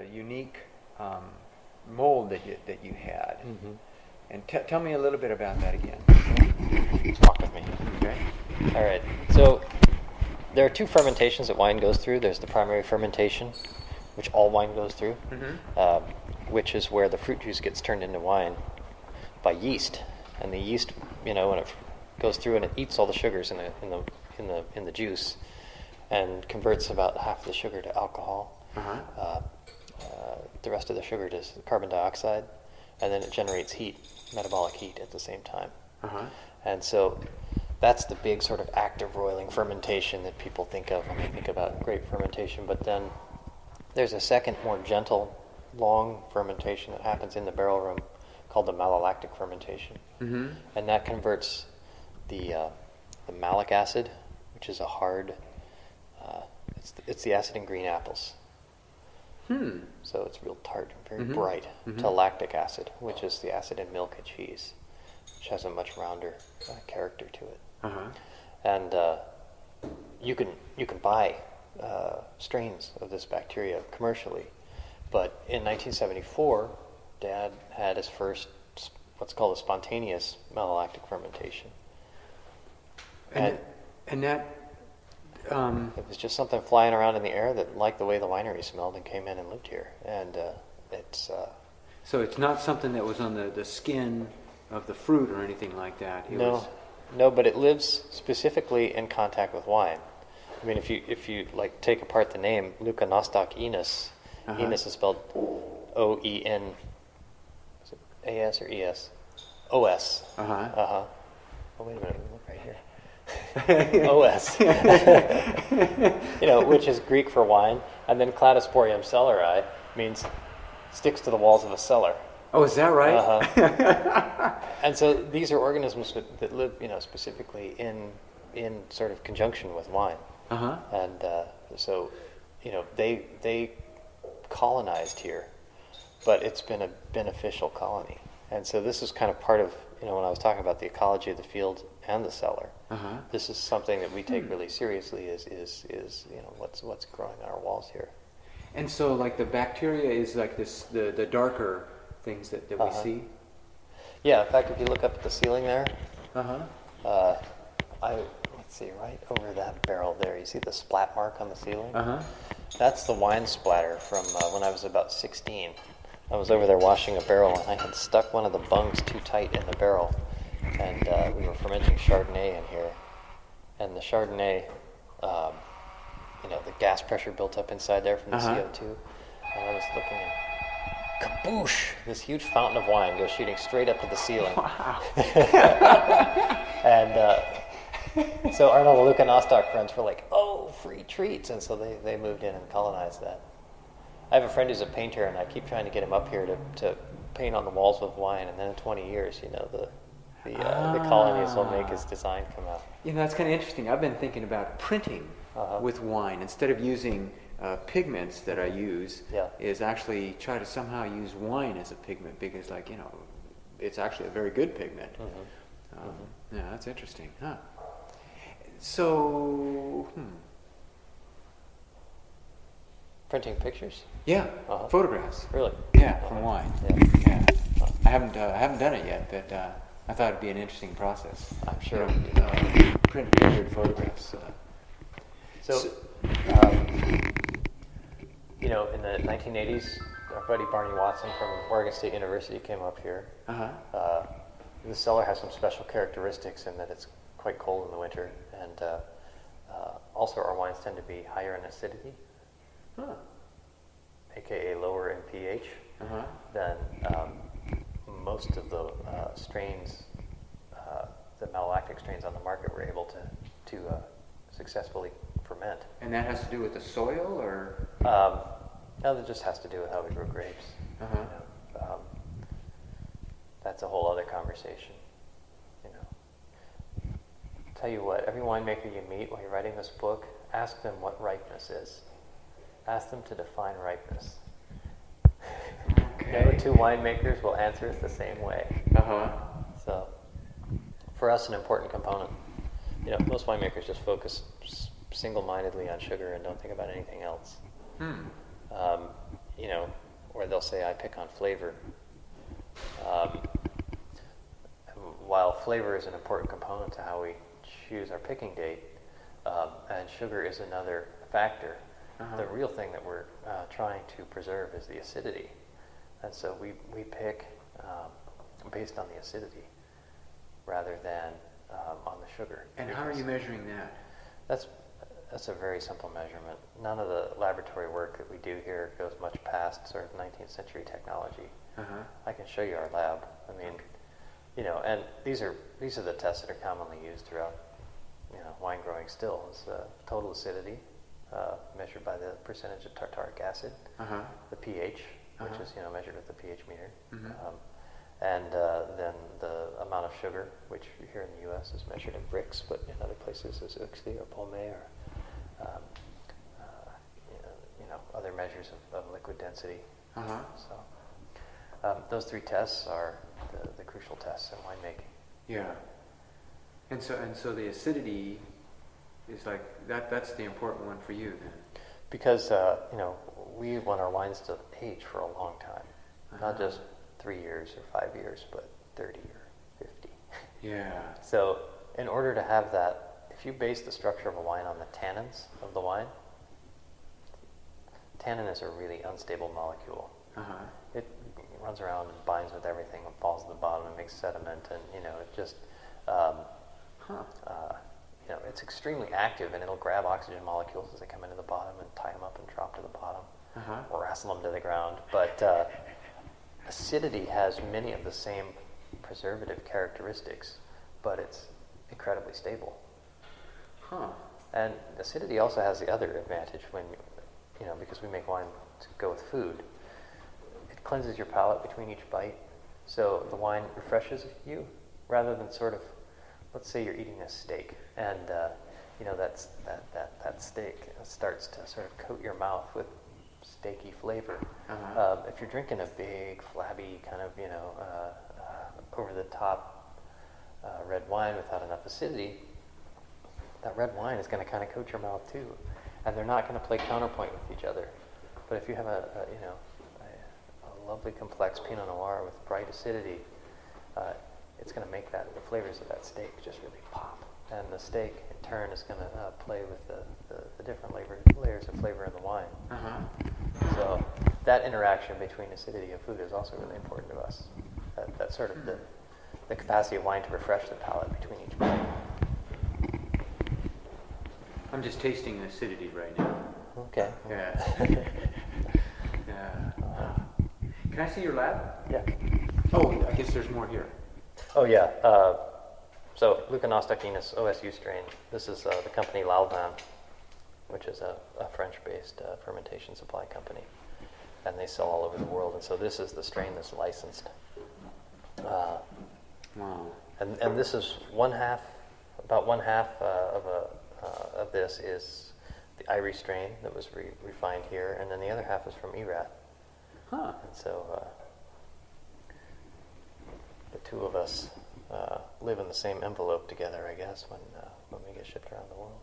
the unique mold that you had. Mm-hmm. And tell me a little bit about that again. Walk with me. Okay. All right. So there are two fermentations that wine goes through. There's the primary fermentation, which all wine goes through, mm-hmm. Which is where the fruit juice gets turned into wine by yeast. And the yeast, you know, when it goes through and it eats all the sugars in the juice, and converts about half the sugar to alcohol. Uh-huh. The rest of the sugar to carbon dioxide, and then it generates heat, metabolic heat, at the same time. Uh-huh. And so that's the big sort of active roiling fermentation that people think of when they think about grape fermentation. But then there's a second, more gentle, long fermentation that happens in the barrel room called the malolactic fermentation. Mm-hmm. And that converts the malic acid, which is a hard... it's the acid in green apples. Hmm. So it's real tart, very mm-hmm. bright, mm-hmm. to lactic acid, which is the acid in milk and cheese, which has a much rounder character to it. Uh-huh. And you can buy strains of this bacteria commercially, but in 1974, Dad had his first what's called a spontaneous malolactic fermentation. And that... it was just something flying around in the air that liked the way the winery smelled and came in and lived here. And so it's not something that was on the skin of the fruit or anything like that. No, but it lives specifically in contact with wine. I mean, if you like take apart the name Leuconostoc Oenos, uh-huh. Enos is spelled O-E-N-A-S or E-S? O-S. Uh-huh. Uh-huh. Oh, wait a minute. Look right here. OS, you know, which is Greek for wine, and then Cladosporium cellarii means sticks to the walls of a cellar. Oh, is that right? Uh-huh. And so these are organisms that live, you know, specifically in sort of conjunction with wine. Uh-huh. And so, you know, they colonized here, but it's been a beneficial colony. And so this is kind of part of, you know, when I was talking about the ecology of the field and the cellar. Uh-huh. This is something that we take really seriously is you know, what's growing on our walls here. And so, like, the bacteria is like this, the darker things that uh-huh. we see? Yeah, in fact, if you look up at the ceiling there, uh-huh. Let's see, right over that barrel there, you see the splat mark on the ceiling? Uh-huh. That's the wine splatter from when I was about 16. I was over there washing a barrel, and I had stuck one of the bungs too tight in the barrel. And we were fermenting Chardonnay in here. And the Chardonnay, you know, the gas pressure built up inside there from the uh-huh. CO2. And I was looking at, kaboosh, this huge fountain of wine goes shooting straight up to the ceiling. Wow. And so Arnold and Luke and Ostock friends were like, oh, free treats. And so they moved in and colonized that. I have a friend who's a painter, and I keep trying to get him up here to paint on the walls with wine. And then in 20 years, you know, the colonies will make his design come out. You know, that's kind of interesting. I've been thinking about printing uh-huh. with wine. Instead of using pigments that I use, yeah. is actually try to somehow use wine as a pigment, because, like, you know, it's actually a very good pigment. Mm-hmm. Mm-hmm. Yeah, that's interesting, huh? So, printing pictures? Yeah, uh-huh. photographs. Really? Yeah, uh-huh. from wine. Yeah. Yeah. Uh-huh. I haven't done it yet, but. I thought it'd be an interesting process. I'm sure. You know, print weird photographs. You know, in the 1980s, our buddy Barney Watson from Oregon State University came up here. Uh-huh. The cellar has some special characteristics in that it's quite cold in the winter, and also our wines tend to be higher in acidity, huh. aka lower in pH, uh-huh. than. Most of the strains, the malolactic strains on the market, were able to successfully ferment. And that has to do with the soil, or? No, that just has to do with how we grow grapes. Uh-huh. You know, that's a whole other conversation. You know, tell you what, every winemaker you meet while you're writing this book, ask them what ripeness is. Ask them to define ripeness. Okay. The two winemakers will answer it the same way. Uh-huh. So, for us, an important component. You know, most winemakers just focus single-mindedly on sugar and don't think about anything else. Hmm. You know, they'll say, I pick on flavor. While flavor is an important component to how we choose our picking date, and sugar is another factor, the real thing that we're trying to preserve is the acidity. And so we pick based on the acidity rather than on the sugar. And how are you measuring that? That's a very simple measurement. None of the laboratory work that we do here goes much past sort of 19th century technology. I can show you our lab. I mean, you know, and these are the tests that are commonly used throughout, you know, wine growing still. It's total acidity measured by the percentage of tartaric acid, the pH, which is, you know, measured with the pH meter, and then the amount of sugar, which here in the U.S. is measured in bricks, but in other places is oxy or pomme or you know, other measures of liquid density. So those three tests are the crucial tests in winemaking. Yeah. And so the acidity is like that. That's the important one for you then, because you know, we want our wines to age for a long time, not just 3 years or 5 years, but 30 or 50. Yeah. So in order to have that, if you base the structure of a wine on the tannins of the wine, tannin is a really unstable molecule. It runs around and binds with everything and falls to the bottom and makes sediment, and you know, it just you know, it's extremely active, and it'll grab oxygen molecules as they come into the bottom and tie them up and drop to the bottom, or wrestle them to the ground. But acidity has many of the same preservative characteristics, but it's incredibly stable. And acidity also has the other advantage when, you know, because we make wine to go with food, it cleanses your palate between each bite, so the wine refreshes you rather than sort of, let's say you're eating a steak, and you know, that steak starts to sort of coat your mouth with steaky flavor. If you're drinking a big, flabby kind of, you know, over-the-top red wine without enough acidity, that red wine is going to kind of coat your mouth too, and they're not going to play counterpoint with each other. But if you have a you know, a lovely complex Pinot Noir with bright acidity, it's going to make the flavors of that steak just really pop. And the steak, in turn, is going to play with the different layers of flavor in the wine. So that interaction between acidity and food is also really important to us. That sort of the capacity of wine to refresh the palate between each bite. I'm just tasting the acidity right now. Okay. Yeah. Can I see your lab? Yeah. Oh, I guess there's more here. Oh, yeah. So Leuconostoc Oenos OSU strain. This is the company Lalvin, which is a French-based fermentation supply company. And they sell all over the world. And so this is the strain that's licensed. Wow. And this is about one half of this is the Irie strain that was refined here. And then the other half is from Erath. And so... the two of us live in the same envelope together, I guess, when we get shipped around the world.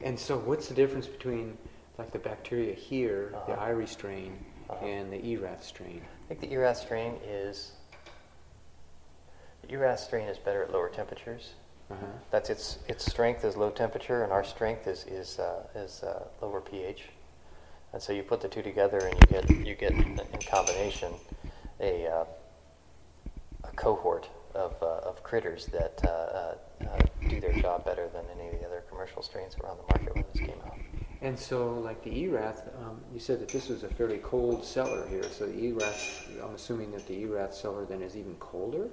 And so what's the difference between, like, the bacteria here, the Irie strain, and the Erath strain? I think the Erath strain is... The Erath strain is better at lower temperatures. That's its strength is low temperature, and our strength is lower pH. And so you put the two together, and you get in combination a cohort of critters that do their job better than any of the other commercial strains around the market when this came out. And so, like the Erath, you said that this was a fairly cold cellar here, so the Erath, I'm assuming that the Erath cellar then is even colder?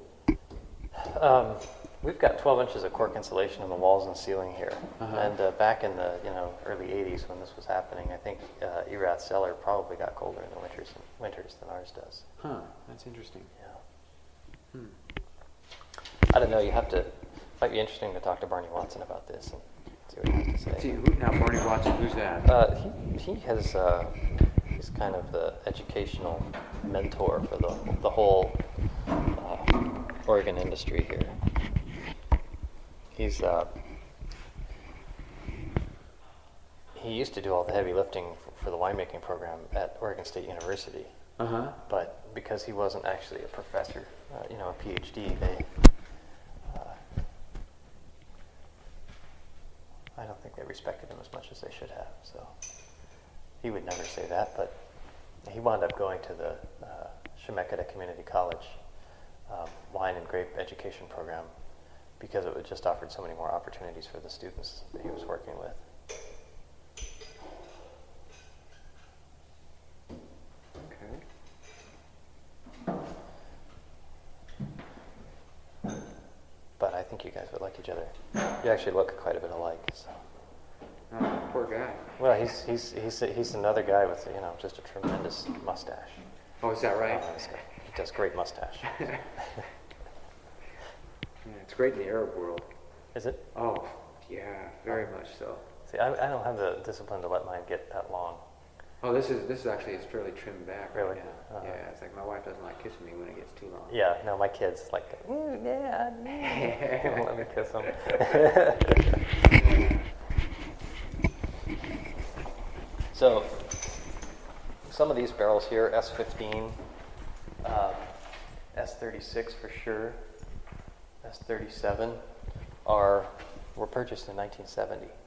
We've got 12 inches of cork insulation in the walls and ceiling here. And back in the early 80s when this was happening, I think Erath cellar probably got colder in the winters than ours does. That's interesting. Yeah. I don't know, might be interesting to talk to Barney Watson about this and see what he has to say. Now Barney Watson, who's that? He's kind of the educational mentor for the whole Oregon industry here. He used to do all the heavy lifting for the winemaking program at Oregon State University. But because he wasn't actually a professor, you know, a PhD, they, I don't think they respected him as much as they should have. So he would never say that, but he wound up going to the Chemeketa Community College wine and grape education program because it just offered so many more opportunities for the students that he was working with. Okay. But I think you guys would like each other. You actually look quite a bit alike. So. Oh, poor guy. Well, he's another guy with, you know, just a tremendous mustache. Oh, is that right? He does great mustache. It's great in the Arab world. Is it? Oh, yeah, very much so. See, I don't have the discipline to let mine get that long. Oh, this is actually, it's fairly trimmed back. Really? Right now. Yeah, it's like my wife doesn't like kissing me when it gets too long. Yeah, no, my kids like, yeah, don't let me kiss them. So, some of these barrels here, S15, S36 for sure, S37, were purchased in 1970.